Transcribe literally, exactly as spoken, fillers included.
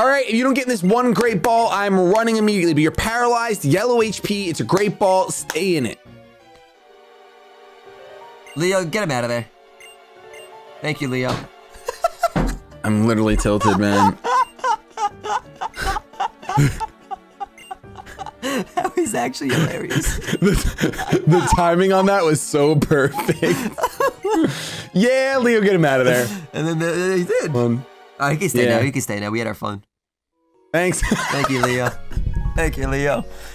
All right, if you don't get this one great ball, I'm running immediately, but you're paralyzed, yellow H P. It's a great ball. Stay in it. Leo, get him out of there. Thank you, Leo. I'm literally tilted, man. That was actually hilarious. the, the timing on that was so perfect. Yeah, Leo, get him out of there. And then the, he did. Um, oh, he can stay yeah. now. He can stay now. We had our fun. Thanks. Thank you, Leo. Thank you, Leo.